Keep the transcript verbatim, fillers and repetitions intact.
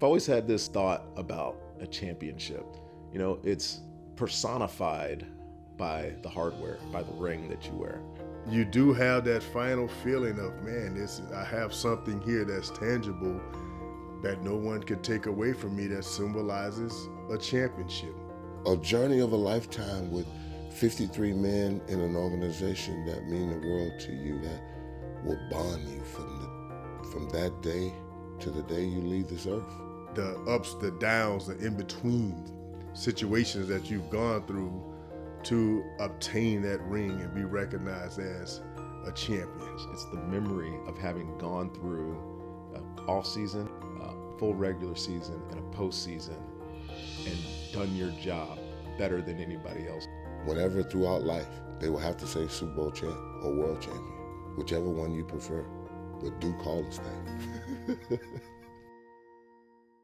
I've always had this thought about a championship. You know, it's personified by the hardware, by the ring that you wear. You do have that final feeling of, man, this, I have something here that's tangible that no one could take away from me that symbolizes a championship. A journey of a lifetime with fifty-three men in an organization that mean the world to you, that will bond you from, the, from that day to the day you leave this earth. The ups, the downs, the in-between situations that you've gone through to obtain that ring and be recognized as a champion. It's the memory of having gone through an off-season, a full regular season, and a postseason, and done your job better than anybody else. Whenever throughout life, they will have to say Super Bowl champ or world champion, whichever one you prefer, but do call us that.